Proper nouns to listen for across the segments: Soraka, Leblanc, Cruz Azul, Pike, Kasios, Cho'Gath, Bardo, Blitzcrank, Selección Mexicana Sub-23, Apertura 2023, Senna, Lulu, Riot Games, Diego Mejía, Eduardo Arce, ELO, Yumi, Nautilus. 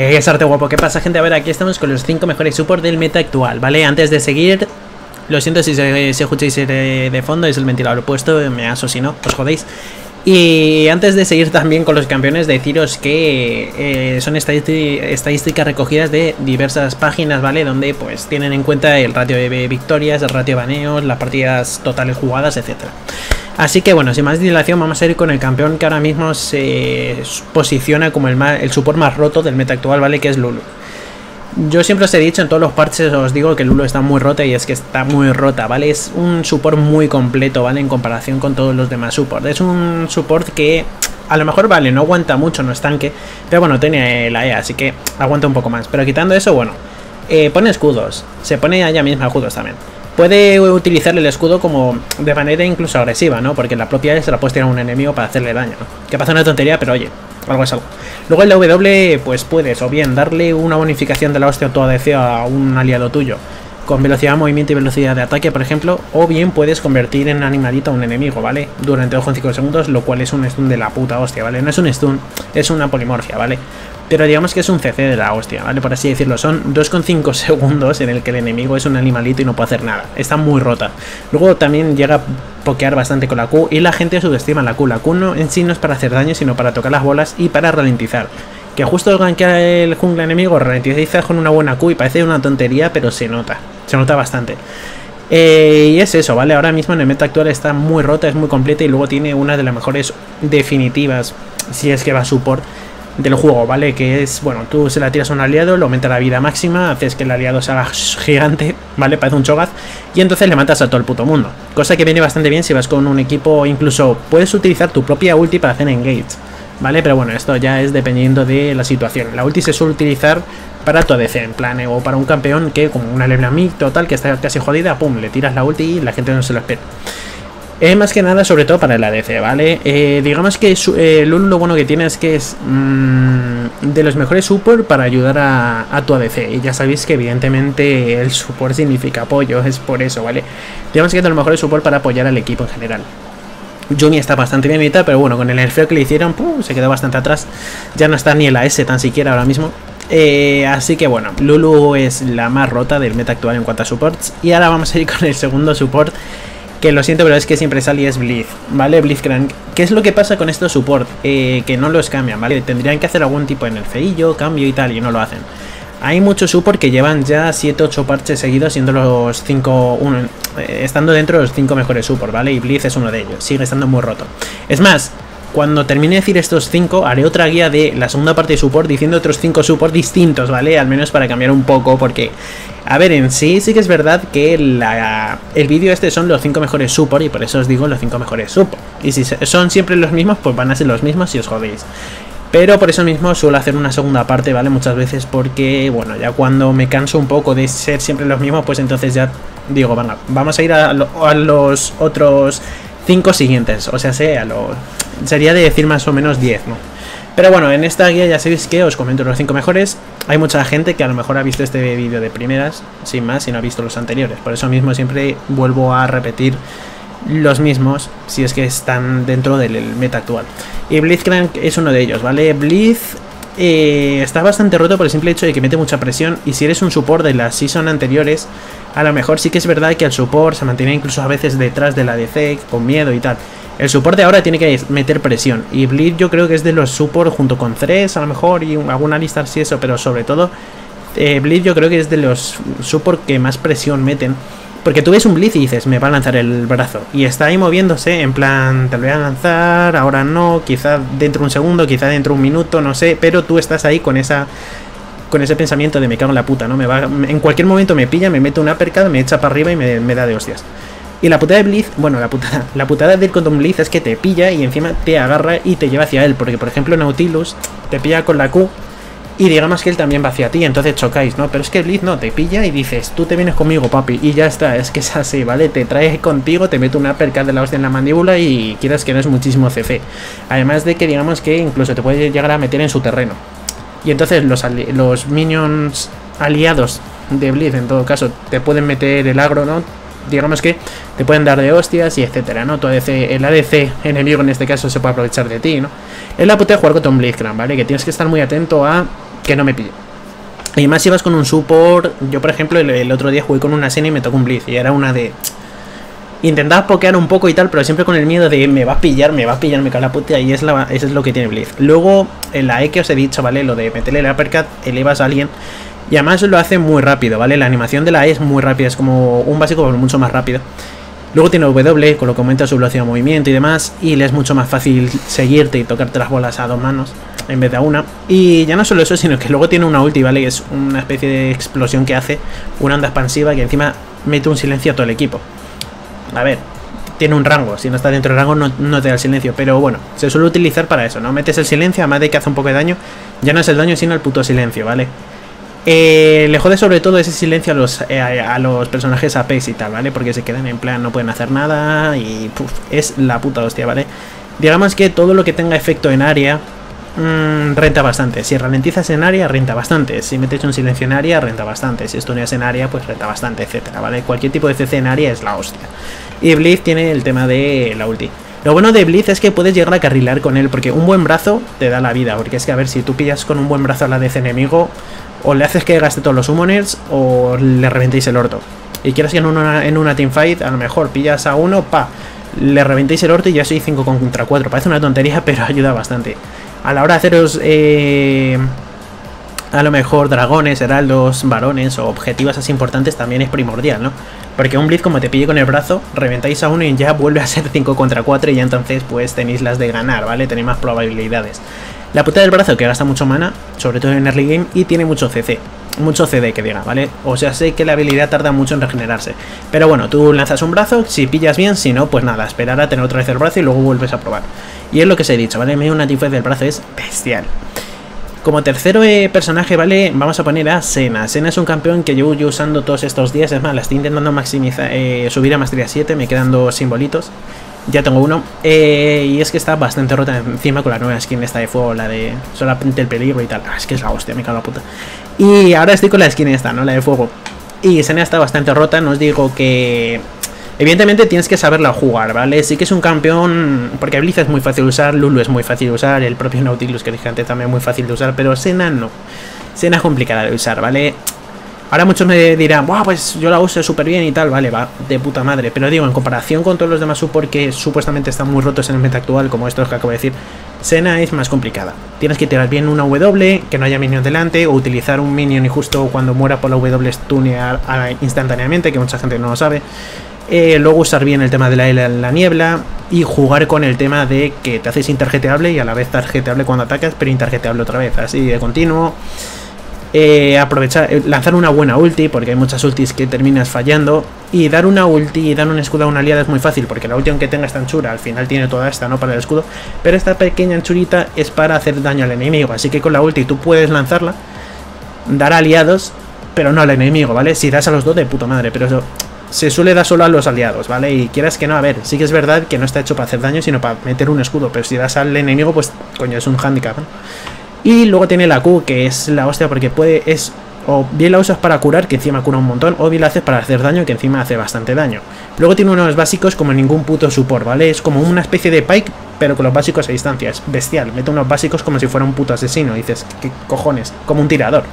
Es arte guapo. ¿Qué pasa, gente? A ver, aquí estamos con los 5 mejores support del meta actual, ¿vale? Antes de seguir, lo siento si se escucháis de fondo, es el ventilador puesto, me asosino, os jodéis. Y antes de seguir también con los campeones, deciros que son estadísticas recogidas de diversas páginas, ¿vale? Donde pues tienen en cuenta el ratio de victorias, el ratio de baneos, las partidas totales jugadas, etcétera. Así que bueno, sin más dilación vamos a ir con el campeón que ahora mismo se posiciona como el support más roto del meta actual, ¿vale? Que es Lulu. Yo siempre os he dicho, en todos los parches os digo que Lulu está muy rota, y es que está muy rota, ¿vale? Es un support muy completo, ¿vale? En comparación con todos los demás supports. Es un support que a lo mejor, vale, no aguanta mucho, no es tanque, pero bueno, tiene la E, así que aguanta un poco más. Pero quitando eso, bueno, pone escudos, se pone a ella misma escudos también. Puede utilizar el escudo como de manera incluso agresiva, ¿no? Porque la propia E se la puede tirar a un enemigo para hacerle daño, ¿no? Que pasa una tontería, pero oye, algo es algo. Luego en la W, pues puedes o bien darle una bonificación de la hostia autoadc a un aliado tuyo, con velocidad de movimiento y velocidad de ataque, por ejemplo, o bien puedes convertir en animalito a un enemigo, ¿vale? Durante 2,5 segundos, lo cual es un stun de la puta hostia, ¿vale? No es un stun, es una polimorfia, ¿vale? Pero digamos que es un CC de la hostia, ¿vale? Por así decirlo, son 2,5 segundos en el que el enemigo es un animalito y no puede hacer nada. Está muy rota. Luego también llega a pokear bastante con la Q y la gente subestima la Q. La Q no, en sí no es para hacer daño, sino para tocar las bolas y para ralentizar. Que justo gankear el jungla enemigo, ralentiza con una buena Q y parece una tontería, pero se nota bastante. Y es eso, ¿vale? Ahora mismo en el meta actual está muy rota, es muy completa y luego tiene una de las mejores definitivas, si es que va a support, del juego, ¿vale? Que es, bueno, tú se la tiras a un aliado, le aumenta la vida máxima, haces que el aliado se haga gigante, ¿vale? Parece un Cho'Gath, y entonces le matas a todo el puto mundo. Cosa que viene bastante bien si vas con un equipo, incluso puedes utilizar tu propia ulti para hacer engage, ¿vale? Pero bueno, esto ya es dependiendo de la situación. La ulti se suele utilizar para tu ADC, en plan, o para un campeón que, como una Leblanc mid total, que está casi jodida, pum, le tiras la ulti y la gente no se lo espera. Más que nada, sobre todo para el ADC, ¿vale? Digamos que Lulu lo bueno que tiene es que es de los mejores support para ayudar a tu ADC. Y ya sabéis que evidentemente el support significa apoyo, es por eso, ¿vale? Digamos que es de los mejores support para apoyar al equipo en general. Yumi está bastante bien y tal, pero bueno, con el nerfeo que le hicieron, ¡pum!, se quedó bastante atrás. Ya no está ni en la S tan siquiera ahora mismo. Así que bueno, Lulu es la más rota del meta actual en cuanto a supports. Y ahora vamos a ir con el segundo support, que lo siento, pero es que siempre sale y es Blitz, ¿vale? Blitzcrank. ¿Qué es lo que pasa con estos support? Que no los cambian, ¿vale? Tendrían que hacer algún tipo de nerfeillo, cambio y tal, y no lo hacen. Hay muchos support que llevan ya 7-8 parches seguidos siendo los 5, estando dentro de los 5 mejores support, ¿vale? Y Blitz es uno de ellos, sigue estando muy roto. Es más, cuando termine de decir estos 5, haré otra guía de la segunda parte de support diciendo otros 5 support distintos, ¿vale? Al menos para cambiar un poco, porque... A ver, en sí, sí que es verdad que el vídeo este son los 5 mejores support, y por eso os digo los 5 mejores support. Y si son siempre los mismos, pues van a ser los mismos si os jodéis. Pero por eso mismo suelo hacer una segunda parte, ¿vale? Muchas veces porque, bueno, ya cuando me canso un poco de ser siempre los mismos, pues entonces ya digo, bueno, vamos a ir a los otros 5 siguientes. O sea, sería de decir más o menos 10, ¿no? Pero bueno, en esta guía ya sabéis que os comento los 5 mejores. Hay mucha gente que a lo mejor ha visto este vídeo de primeras, sin más, y no ha visto los anteriores. Por eso mismo siempre vuelvo a repetir los mismos, si es que están dentro del meta actual. Y Blitzcrank es uno de ellos, ¿vale? Blitz está bastante roto por el simple hecho de que mete mucha presión. Y si eres un support de las season anteriores, a lo mejor sí que es verdad que el support se mantiene incluso a veces detrás de la ADC, con miedo y tal. El support de ahora tiene que meter presión, y Blitz yo creo que es de los support, junto con Thresh a lo mejor y alguna lista así eso, pero sobre todo Blitz yo creo que es de los support que más presión meten. Porque tú ves un Blitz y dices, me va a lanzar el brazo, y está ahí moviéndose en plan, te lo voy a lanzar, ahora no, quizá dentro de un segundo, quizá dentro de un minuto, no sé, pero tú estás ahí con ese pensamiento de me cago en la puta, ¿no? En cualquier momento me pilla, me mete un uppercut, me echa para arriba y me da de hostias. Y la putada de Blitz, bueno, la putada del condón Blitz es que te pilla y encima te agarra y te lleva hacia él. Porque, por ejemplo, Nautilus te pilla con la Q y digamos que él también va hacia ti, entonces chocáis, ¿no? Pero es que Blitz no, te pilla y dices, tú te vienes conmigo, papi, y ya está, es que es así, ¿vale? Te traes contigo, te mete una perca de la hostia en la mandíbula y quieras que no es muchísimo CC. Además de que, digamos que incluso te puede llegar a meter en su terreno. Y entonces los minions aliados de Blitz, en todo caso, te pueden meter el agro, ¿no? Digamos que te pueden dar de hostias y etcétera, ¿no? El ADC enemigo en este caso se puede aprovechar de ti, ¿no? Es la puta de jugar con Blitzcrank, ¿vale? Que tienes que estar muy atento a que no me pille. Y además si vas con un support, yo por ejemplo el otro día jugué con una Senna y me tocó un Blitz, y era una de... Intentabas pokear un poco y tal, pero siempre con el miedo de me vas a pillar, me cae la puta, y eso es lo que tiene Blitz. Luego, en la E que os he dicho, ¿vale? Lo de meterle el uppercut, elevas a alguien, y además lo hace muy rápido, ¿vale? La animación de la E es muy rápida, es como un básico, pero mucho más rápido. Luego tiene W, con lo que aumenta su velocidad de movimiento y demás, y le es mucho más fácil seguirte y tocarte las bolas a dos manos en vez de a una. Y ya no solo eso, sino que luego tiene una ulti, ¿vale? Que es una especie de explosión que hace, una onda expansiva que encima mete un silencio a todo el equipo. A ver, tiene un rango, si no está dentro del rango no te da el silencio, pero bueno, se suele utilizar para eso, ¿no? Metes el silencio, además de que hace un poco de daño, ya no es el daño sino el puto silencio, ¿vale? Le jode sobre todo ese silencio a los personajes APs y tal, ¿vale? Porque se quedan en plan, no pueden hacer nada y puff, es la puta hostia, ¿vale? Digamos que todo lo que tenga efecto en área renta bastante. Si ralentizas en área, renta bastante. Si metes un silencio en área, renta bastante. Si stuneas en área, pues renta bastante, etcétera, ¿vale? Cualquier tipo de CC en área es la hostia. Y Blitz tiene el tema de la ulti. Lo bueno de Blitz es que puedes llegar a carrilar con él, porque un buen brazo te da la vida. Porque es que, a ver, si tú pillas con un buen brazo a la de ese enemigo, o le haces que gaste todos los summoners, o le reventéis el orto. Y quieras que en una teamfight, a lo mejor pillas a uno, pa, le reventéis el orto y ya sois 5 contra 4. Parece una tontería, pero ayuda bastante. A la hora de haceros, a lo mejor dragones, heraldos, varones o objetivas así importantes, también es primordial, ¿no? Porque un Blitz, como te pille con el brazo, reventáis a uno y ya vuelve a ser 5 contra 4 y ya entonces pues tenéis las de ganar, ¿vale? Tenéis más probabilidades. La puta del brazo, que gasta mucho mana, sobre todo en early game, y tiene mucho CC, mucho CD que diga, ¿vale? O sea, sé que la habilidad tarda mucho en regenerarse. Pero bueno, tú lanzas un brazo, si pillas bien, si no, pues nada, esperar a tener otra vez el brazo y luego vuelves a probar. Y es lo que os he dicho, ¿vale? Medio una tifa del brazo es bestial. Como tercero personaje, ¿vale? Vamos a poner a Senna. Senna es un campeón que llevo yo usando todos estos días. Es más, la estoy intentando maximizar, subir a maestría 7, me quedan 2 simbolitos. Ya tengo uno. Y es que está bastante rota encima con la nueva skin esta de fuego, la de solamente el peligro y tal. Es que es la hostia, me cago en la puta. Y ahora estoy con la skin esta, ¿no? La de fuego. Y Senna está bastante rota, no os digo que... Evidentemente tienes que saberla jugar, ¿vale? Sí que es un campeón... Porque Blitz es muy fácil de usar, Lulu es muy fácil de usar, el propio Nautilus que dije antes también es muy fácil de usar, pero Senna no. Senna es complicada de usar, ¿vale? Ahora muchos me dirán, wow, pues yo la uso súper bien y tal, vale, va de puta madre. Pero digo, en comparación con todos los demás support que supuestamente están muy rotos en el meta actual, como estos que acabo de decir, Senna es más complicada. Tienes que tirar bien una W, que no haya minion delante, o utilizar un minion y justo cuando muera por la W stunear instantáneamente, que mucha gente no lo sabe. Luego usar bien el tema de la niebla y jugar con el tema de que te haces interjeteable y a la vez tarjeteable cuando atacas, pero interjeteable otra vez, así de continuo. Aprovechar, lanzar una buena ulti, porque hay muchas ultis que terminas fallando, y dar una ulti y dar un escudo a una aliada es muy fácil, porque la ulti, aunque tenga esta anchura, al final tiene toda esta, ¿no? Para el escudo, pero esta pequeña anchurita es para hacer daño al enemigo, así que con la ulti tú puedes lanzarla, dar a aliados, pero no al enemigo, ¿vale? Si das a los dos, de puta madre, pero eso se suele dar solo a los aliados, ¿vale? Y quieras que no, a ver, sí que es verdad que no está hecho para hacer daño, sino para meter un escudo, pero si das al enemigo, pues, coño, es un handicap, ¿no? Y luego tiene la Q, que es la hostia, porque puede, es, o bien la usas para curar, que encima cura un montón, o bien la haces para hacer daño, que encima hace bastante daño. Luego tiene unos básicos como ningún puto support, ¿vale? Es como una especie de Pike, pero con los básicos a distancia, es bestial, mete unos básicos como si fuera un puto asesino, y dices, ¿qué cojones? Como un tirador.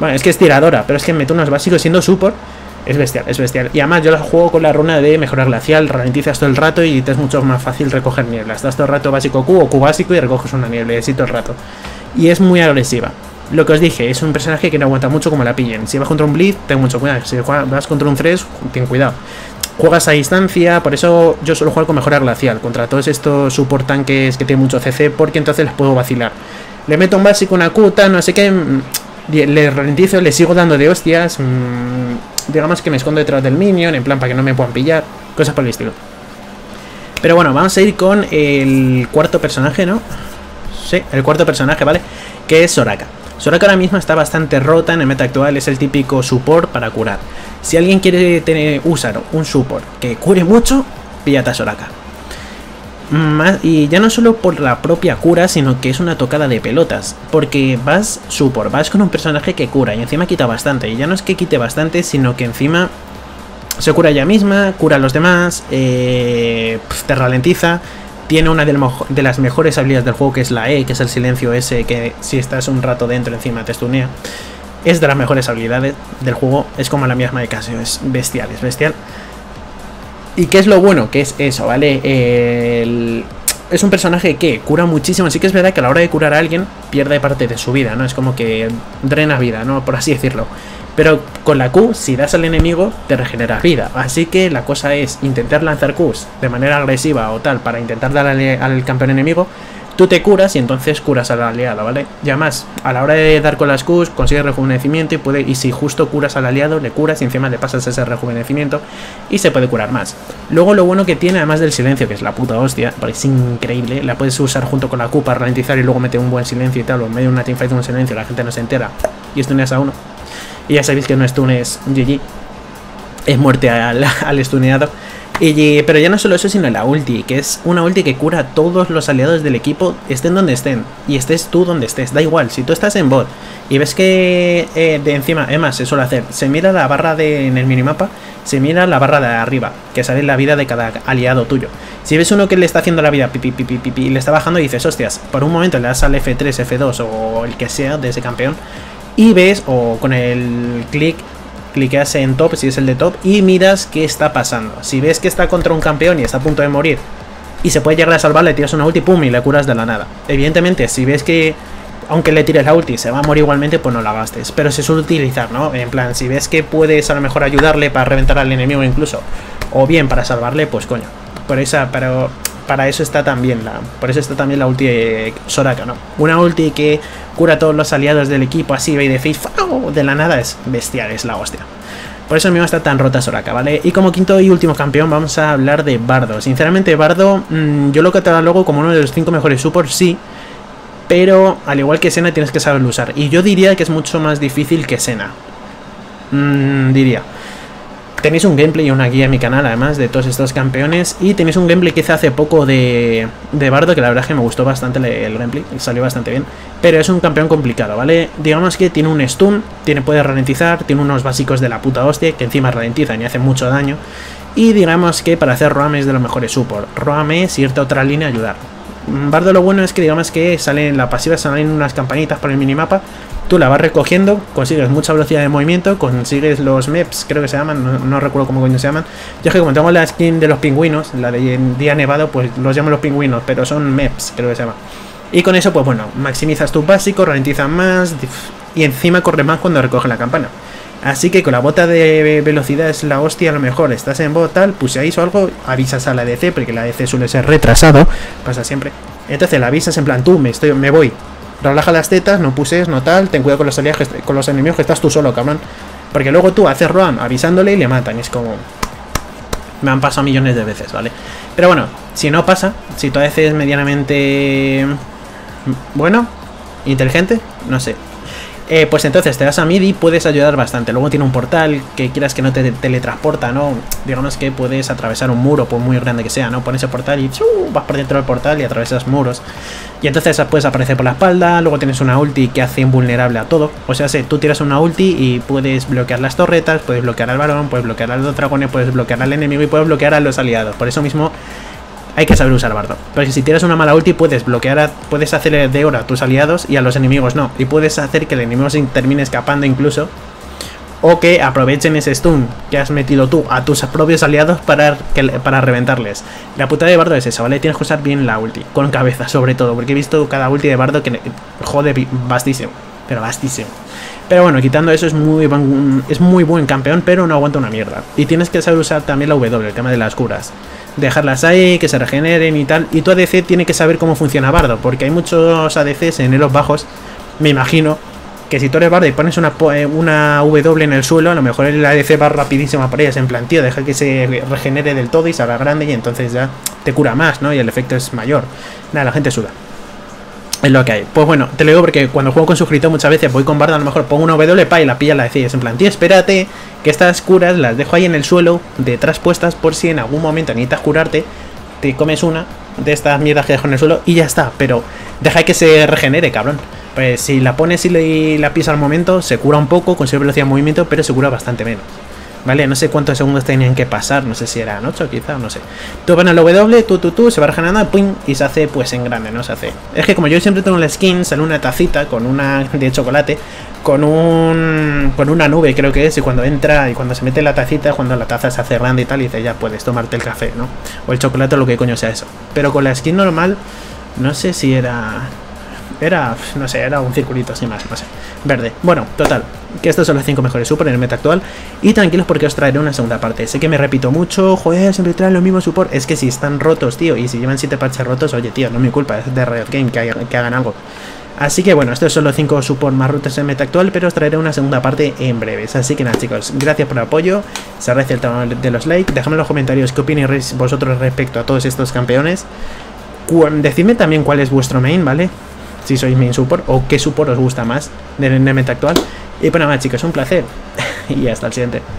Bueno, es que es tiradora, pero es que mete unos básicos siendo support, es bestial, es bestial. Y además yo la juego con la runa de mejorar glacial, ralentizas todo el rato y te es mucho más fácil recoger niebla. Estás todo el rato básico Q o Q básico y recoges una niebla y así todo el rato. Y es muy agresiva. Lo que os dije, es un personaje que no aguanta mucho como la pillen. Si vas contra un Blitz, ten mucho cuidado. Si vas contra un 3, ten cuidado. Juegas a distancia, por eso yo suelo jugar con mejora glacial, contra todos estos support tanques que tienen mucho CC, porque entonces les puedo vacilar. Le meto un básico, una Q, tal, no sé qué, le ralentizo, le sigo dando de hostias, digamos que me escondo detrás del minion, en plan para que no me puedan pillar, cosas por el estilo. Pero bueno, vamos a ir con el cuarto personaje, ¿no? Sí, el cuarto personaje, ¿vale? Que es Soraka. Soraka ahora mismo está bastante rota en el meta actual, es el típico support para curar. Si alguien quiere usar un support que cure mucho, píllate a Soraka. Y ya no solo por la propia cura, sino que es una tocada de pelotas, porque vas support, vas con un personaje que cura y encima quita bastante, y ya no es que quite bastante, sino que encima se cura ella misma, cura a los demás, te ralentiza, Tiene una de las mejores habilidades del juego, que es la E, que es el silencio ese, que si estás un rato dentro encima te stunea. Es de las mejores habilidades del juego, es como la misma de Kasios, es bestial, es bestial. ¿Y qué es lo bueno? Que es eso, ¿vale? Es un personaje que cura muchísimo, así que es verdad que a la hora de curar a alguien pierde parte de su vida, ¿no? Es como que drena vida, ¿no? Por así decirlo. Pero con la Q, si das al enemigo, te regeneras vida. Así que la cosa es intentar lanzar Qs de manera agresiva o tal para intentar darle al campeón enemigo. Tú te curas y entonces curas al aliado, ¿vale? Y además, a la hora de dar con las Qs, consigues rejuvenecimiento y puede, y si justo curas al aliado, le curas y encima le pasas ese rejuvenecimiento y se puede curar más. Luego lo bueno que tiene, además del silencio, que es la puta hostia, porque es increíble, la puedes usar junto con la Q para ralentizar y luego meter un buen silencio y tal, o en medio de una teamfight un silencio, la gente no se entera y stuneas a uno. Y ya sabéis que no stun es GG, es muerte al stuneado. Pero ya no solo eso, sino la ulti, que es una ulti que cura a todos los aliados del equipo, estén donde estén, y estés tú donde estés, da igual. Si tú estás en bot y ves que de encima, además se suele hacer, se mira la barra en el minimapa, se mira la barra de arriba, que sale la vida de cada aliado tuyo. Si ves uno que le está haciendo la vida y le está bajando y dices, hostias, por un momento le das al F3, F2 o el que sea de ese campeón, y ves, o con el clic, cliqueas en top, si es el de top, y miras qué está pasando. Si ves que está contra un campeón y está a punto de morir, y se puede llegar a salvar, le tiras una ulti, pum, y le curas de la nada. Evidentemente, si ves que, aunque le tires la ulti, se va a morir igualmente, pues no la gastes. Pero se suele utilizar, ¿no? En plan, si ves que puedes a lo mejor ayudarle para reventar al enemigo incluso, o bien para salvarle, pues coño. Para eso está también la ulti de Soraka, ¿no? Una ulti que cura a todos los aliados del equipo así, y de face, de la nada, es bestial, es la hostia. Por eso mismo está tan rota Soraka, ¿vale? Y como quinto y último campeón vamos a hablar de Bardo. Sinceramente, Bardo, yo lo catalogo como uno de los 5 mejores supports, sí, pero al igual que Senna tienes que saberlo usar. Y yo diría que es mucho más difícil que Senna. Diría. Tenéis un gameplay y una guía en mi canal, además, de todos estos campeones. Y tenéis un gameplay que hice hace poco de Bardo, que la verdad es que me gustó bastante el gameplay, salió bastante bien. Pero es un campeón complicado, ¿vale? Digamos que tiene un stun, puede ralentizar, tiene unos básicos de la puta hostia, que encima ralentizan y hacen mucho daño. Y digamos que para hacer roam es de los mejores support. Roam es irte a otra línea a ayudar. Bardo lo bueno es que digamos que salen la pasiva, salen unas campanitas por el minimapa. Tú la vas recogiendo, consigues mucha velocidad de movimiento, consigues los meps, creo que se llaman, no recuerdo cómo coño se llaman. Yo es que como tengo la skin de los pingüinos, la de día nevado, pues los llamo los pingüinos, pero son meps, creo que se llama. Y con eso, pues bueno, maximizas tus básicos, ralentizas más y encima corres más cuando recoges la campana. Así que con la bota de velocidad es la hostia, a lo mejor estás en bot tal, puseáis o algo, avisas a la DC, porque la DC suele ser retrasado, pasa siempre. Entonces la avisas en plan, tú, me voy. Relaja las tetas, no puses, no tal, ten cuidado con los aliados, con los enemigos, que estás tú solo, cabrón. Porque luego tú haces roam avisándole y le matan, y es como... Me han pasado millones de veces, ¿vale? Pero bueno, si no pasa, si tú a veces medianamente... Bueno, inteligente, no sé. Pues entonces te das a mid y puedes ayudar bastante. Luego tiene un portal que quieras que no te teletransporta, ¿no? Digamos que puedes atravesar un muro, por muy grande que sea, ¿no? Pones el portal y vas por dentro del portal y atravesas muros. Y entonces puedes aparecer por la espalda. Luego tienes una ulti que hace invulnerable a todo. O sea, si tú tiras una ulti y puedes bloquear las torretas, puedes bloquear al varón, puedes bloquear a los dragones, puedes bloquear al enemigo y puedes bloquear a los aliados. Por eso mismo hay que saber usar Bardo. Porque si tiras una mala ulti puedes bloquear, puedes hacer de oro a tus aliados y a los enemigos no. Y puedes hacer que el enemigo se termine escapando incluso. O que aprovechen ese stun que has metido tú a tus propios aliados para reventarles. La puta de Bardo es esa, ¿vale? Tienes que usar bien la ulti. Con cabeza, sobre todo. Porque he visto cada ulti de Bardo que jode bastísimo. Pero bastísimo. Pero bueno, quitando eso, es muy buen campeón, pero no aguanta una mierda. Y tienes que saber usar también la W, el tema de las curas. Dejarlas ahí, que se regeneren y tal. Y tu ADC tiene que saber cómo funciona Bardo, porque hay muchos ADCs en elos bajos, me imagino, que si tú eres Bardo y pones una W en el suelo, a lo mejor el ADC va rapidísima para ellas, en plan, tío, deja que se regenere del todo y se haga grande y entonces ya te cura más, ¿no? Y el efecto es mayor. Nada, la gente suda. Es lo que hay. Pues bueno, te lo digo porque cuando juego con suscriptor muchas veces voy con Bardo, a lo mejor pongo una W y la pilla la decía, es en plan, tío, espérate, que estas curas las dejo ahí en el suelo, detrás puestas, por si en algún momento necesitas curarte, te comes una de estas mierdas que dejo en el suelo y ya está. Pero deja que se regenere, cabrón. Pues si la pones y la pisas al momento, se cura un poco, consigue velocidad de movimiento, pero se cura bastante menos. ¿vale? No sé cuántos segundos tenían que pasar, no sé si eran 8 quizá, no sé. Tú van al W, se va regenerando, pum, y se hace pues en grande, ¿no? Se hace. Es que como yo siempre tengo la skin, sale una tacita con una de chocolate, con una nube creo que es, y cuando entra y cuando se mete la tacita, cuando la taza se hace grande y tal, y dice, ya puedes tomarte el café, ¿no? O el chocolate o lo que coño sea eso. Pero con la skin normal, no sé si era... no sé, era un circulito así más, no sé, verde. Bueno, total, que estos son los 5 mejores support en el meta actual. Y tranquilos porque os traeré una segunda parte. Sé que me repito mucho, joder, siempre traen los mismos support. Es que si están rotos, tío, y si llevan 7 parches rotos, oye, tío, no es mi culpa, es de Riot Games que hagan algo. Así que bueno, estos son los 5 support más rotos en el meta actual, pero os traeré una segunda parte en breves. Así que nada, chicos, gracias por el apoyo, se aprecia el tema de los likes, dejadme en los comentarios qué opináis vosotros respecto a todos estos campeones. Decidme también cuál es vuestro main, ¿vale? Si sois main support o qué support os gusta más del meta actual. Y pues nada más, chicos, un placer y hasta el siguiente.